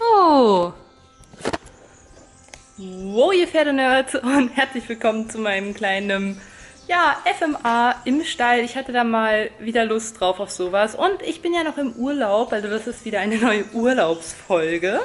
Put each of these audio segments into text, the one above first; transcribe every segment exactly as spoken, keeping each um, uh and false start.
Oh! Wow, ihr Pferdenerds, und herzlich willkommen zu meinem kleinen, ja, F M A im Stall. Ich hatte da mal wieder Lust drauf auf sowas und ich bin ja noch im Urlaub, also das ist wieder eine neue Urlaubsfolge.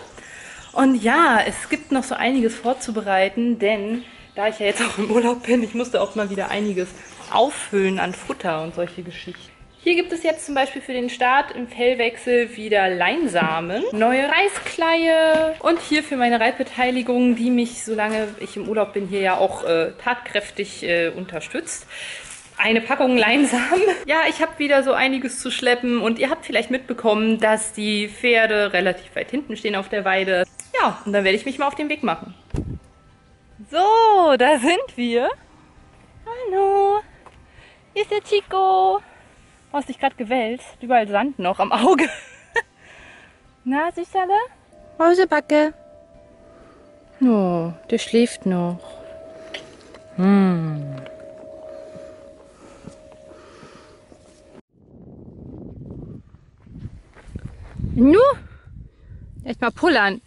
Und ja, es gibt noch so einiges vorzubereiten, denn da ich ja jetzt auch im Urlaub bin, ich musste auch mal wieder einiges auffüllen an Futter und solche Geschichten. Hier gibt es jetzt zum Beispiel für den Start im Fellwechsel wieder Leinsamen, neue Reiskleie und hier für meine Reitbeteiligung, die mich, solange ich im Urlaub bin, hier ja auch äh, tatkräftig äh, unterstützt. Eine Packung Leinsamen. Ja, ich habe wieder so einiges zu schleppen und ihr habt vielleicht mitbekommen, dass die Pferde relativ weit hinten stehen auf der Weide. Ja, und dann werde ich mich mal auf den Weg machen. So, da sind wir. Hallo, hier ist der Chico. Du hast dich gerade gewälzt. Überall Sand noch am Auge. Na, Süßerle? Mausebacke. Oh, der schläft noch. Hm. Nu? Echt mal pullern.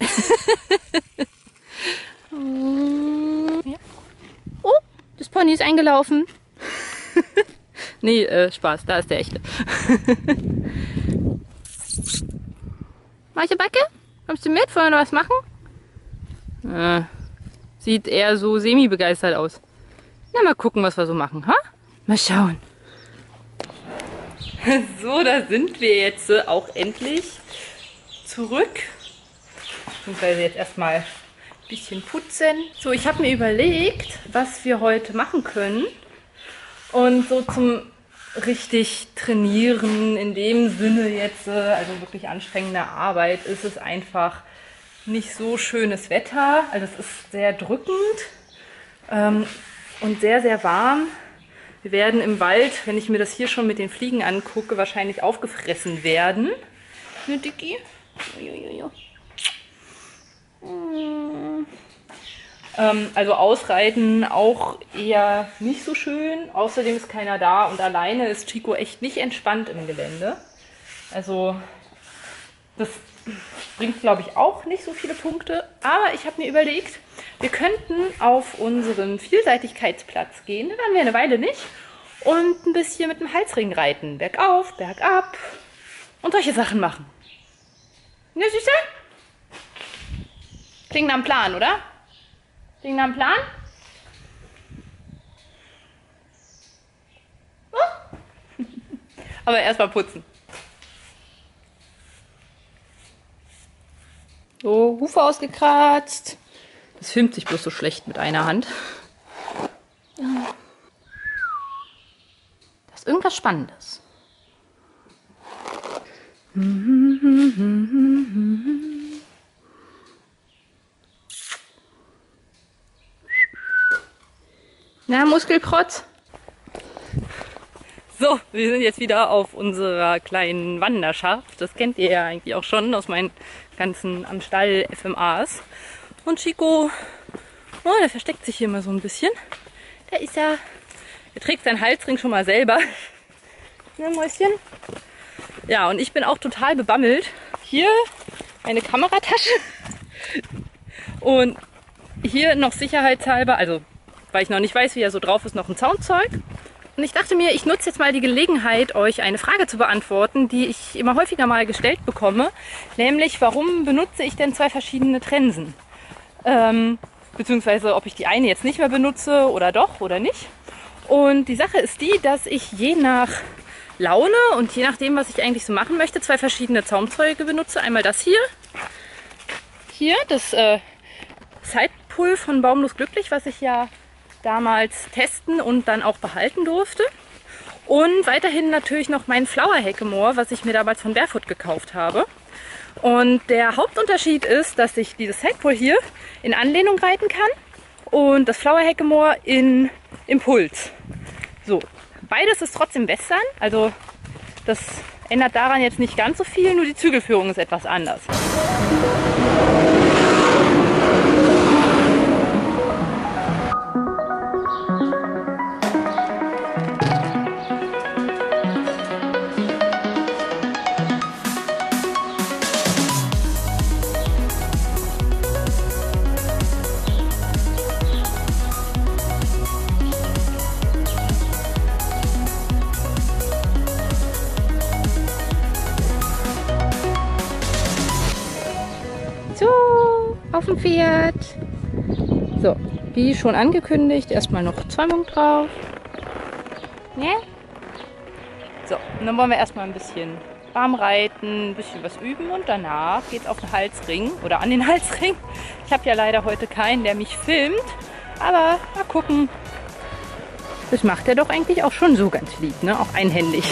Oh, das Pony ist eingelaufen. Nee, äh, Spaß, da ist der echte. Mausebacke, kommst du mit? Wollen wir noch was machen? Äh, sieht eher so semi-begeistert aus. Na, mal gucken, was wir so machen, ha? Mal schauen. So, da sind wir jetzt auch endlich zurück. Beziehungsweise jetzt erstmal ein bisschen putzen. So, ich habe mir überlegt, was wir heute machen können. Und so zum richtig trainieren, in dem Sinne jetzt, also wirklich anstrengende Arbeit, ist es einfach nicht so schönes Wetter. Also es ist sehr drückend ähm, und sehr, sehr warm. Wir werden im Wald, wenn ich mir das hier schon mit den Fliegen angucke, wahrscheinlich aufgefressen werden. Ne, Dicky? Also ausreiten auch eher nicht so schön. Außerdem ist keiner da und alleine ist Chico echt nicht entspannt im Gelände. Also das bringt, glaube ich, auch nicht so viele Punkte. Aber ich habe mir überlegt, wir könnten auf unseren Vielseitigkeitsplatz gehen. Da waren wir eine Weile nicht. Und ein bisschen mit dem Halsring reiten. Bergauf, bergab und solche Sachen machen. Ne, Süße? Klingt nach einem Plan, oder? Klingt nach einem Plan? Oh. Aber erstmal putzen. So, Hufe ausgekratzt. Das filmt sich bloß so schlecht mit einer Hand. Das ist irgendwas Spannendes. Na, Muskelprotz? So, wir sind jetzt wieder auf unserer kleinen Wanderschaft. Das kennt ihr ja eigentlich auch schon aus meinen ganzen am Stall F M As. Und Chico, oh, der versteckt sich hier mal so ein bisschen. Da ist er. Er trägt seinen Halsring schon mal selber. Ne, Mäuschen? Ja, und ich bin auch total bebammelt. Hier eine Kameratasche. Und hier noch sicherheitshalber, also weil ich noch nicht weiß, wie er so drauf ist, noch ein Zaunzeug. Und ich dachte mir, ich nutze jetzt mal die Gelegenheit, euch eine Frage zu beantworten, die ich immer häufiger mal gestellt bekomme. Nämlich, warum benutze ich denn zwei verschiedene Trensen? Ähm, beziehungsweise, ob ich die eine jetzt nicht mehr benutze oder doch oder nicht. Und die Sache ist die, dass ich je nach Laune und je nachdem, was ich eigentlich so machen möchte, zwei verschiedene Zaumzeuge benutze. Einmal das hier. Hier, das äh, Sidepull von Baumlos Glücklich, was ich ja damals testen und dann auch behalten durfte. Und weiterhin natürlich noch meinen Flower Hackamore, was ich mir damals von Barefoot gekauft habe. Und der Hauptunterschied ist, dass ich dieses Sidepull hier in Anlehnung reiten kann und das Flower Hackamore in Impuls. So, beides ist trotzdem Western, also das ändert daran jetzt nicht ganz so viel, nur die Zügelführung ist etwas anders. Hafen fährt. So, wie schon angekündigt, erstmal noch Zäumung drauf. Ne? So, und dann wollen wir erstmal ein bisschen warm reiten, ein bisschen was üben und danach geht's auf den Halsring oder an den Halsring. Ich habe ja leider heute keinen, der mich filmt, aber mal gucken. Das macht er doch eigentlich auch schon so ganz lieb, ne? Auch einhändig.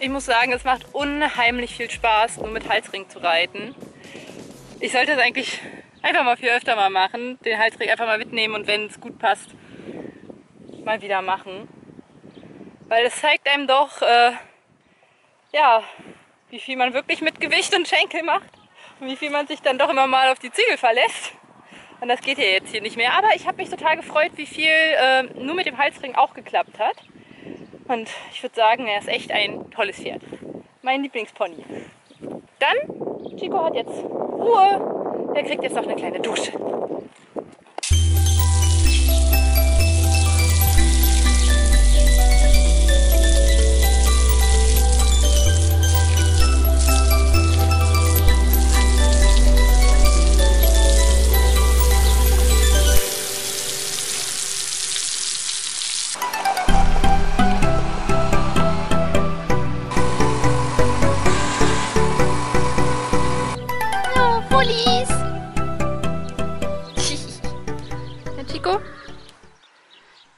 Ich muss sagen, es macht unheimlich viel Spaß, nur mit Halsring zu reiten. Ich sollte es eigentlich einfach mal viel öfter mal machen, den Halsring einfach mal mitnehmen und wenn es gut passt, mal wieder machen. Weil es zeigt einem doch, äh, ja, wie viel man wirklich mit Gewicht und Schenkel macht und wie viel man sich dann doch immer mal auf die Zügel verlässt. Und das geht ja jetzt hier nicht mehr, aber ich habe mich total gefreut, wie viel äh, nur mit dem Halsring auch geklappt hat. Und ich würde sagen, er ist echt ein tolles Pferd. Mein Lieblingspony. Dann, Chico hat jetzt Ruhe. Der kriegt jetzt noch eine kleine Dusche.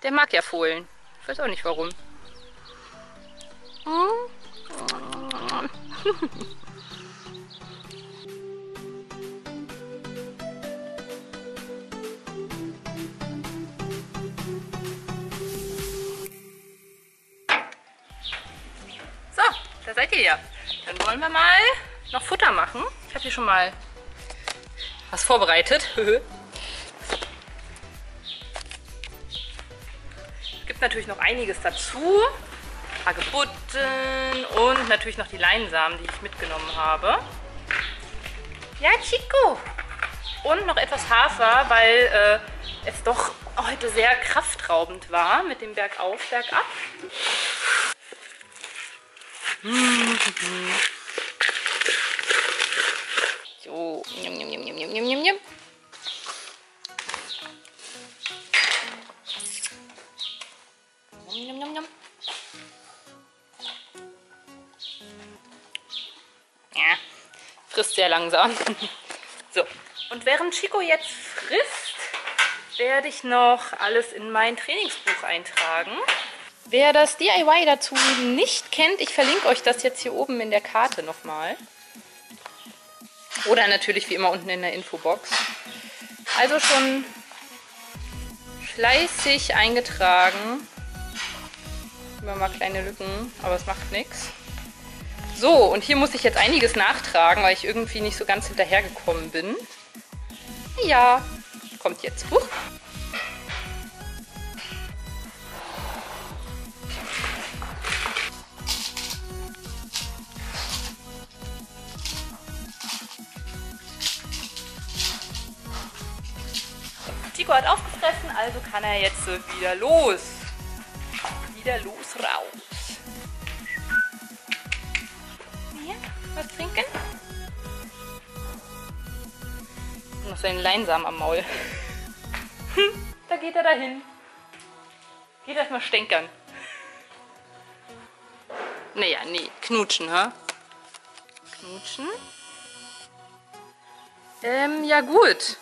Der mag ja Fohlen. Ich weiß auch nicht warum. So, da seid ihr ja. Dann wollen wir mal noch Futter machen. Ich habe hier schon mal was vorbereitet. gibt natürlich noch einiges dazu. Ein paar Gebutten und natürlich noch die Leinsamen, die ich mitgenommen habe. Ja, Chico! Und noch etwas Hafer, weil äh, es doch heute sehr kraftraubend war mit dem Bergauf, Bergab. So, nimm, nimm, nimm, nimm, nimm, nimm, nimm. Ja, frisst sehr langsam. So, und während Chico jetzt frisst, werde ich noch alles in mein Trainingsbuch eintragen. Wer das D I Y dazu nicht kennt, ich verlinke euch das jetzt hier oben in der Karte nochmal. Oder natürlich wie immer unten in der Infobox. Also schon fleißig eingetragen. Immer mal kleine Lücken, aber es macht nichts. So, und hier muss ich jetzt einiges nachtragen, weil ich irgendwie nicht so ganz hinterhergekommen bin. Ja, kommt jetzt. Huch. Chico hat aufgefressen, also kann er jetzt wieder los. Wieder los, raus. Hier, was trinken? Noch seinen Leinsamen am Maul. Da geht er dahin. Geht erstmal stänkern. Naja, nee, knutschen, ha? Knutschen. Ähm, ja gut.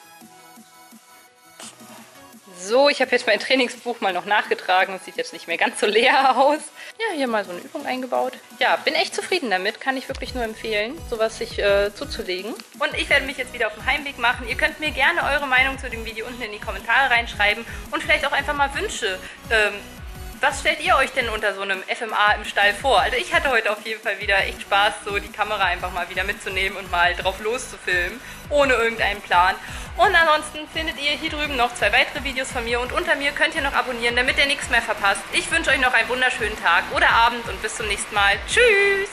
So, ich habe jetzt mein Trainingsbuch mal noch nachgetragen. Es sieht jetzt nicht mehr ganz so leer aus. Ja, hier mal so eine Übung eingebaut. Ja, bin echt zufrieden damit. Kann ich wirklich nur empfehlen, sowas sich äh, zuzulegen. Und ich werde mich jetzt wieder auf den Heimweg machen. Ihr könnt mir gerne eure Meinung zu dem Video unten in die Kommentare reinschreiben. Und vielleicht auch einfach mal Wünsche. Ähm, was stellt ihr euch denn unter so einem F M A im Stall vor? Also ich hatte heute auf jeden Fall wieder echt Spaß, so die Kamera einfach mal wieder mitzunehmen und mal drauf loszufilmen. Ohne irgendeinen Plan. Und ansonsten findet ihr hier drüben noch zwei weitere Videos von mir und unter mir könnt ihr noch abonnieren, damit ihr nichts mehr verpasst. Ich wünsche euch noch einen wunderschönen Tag oder Abend und bis zum nächsten Mal. Tschüss!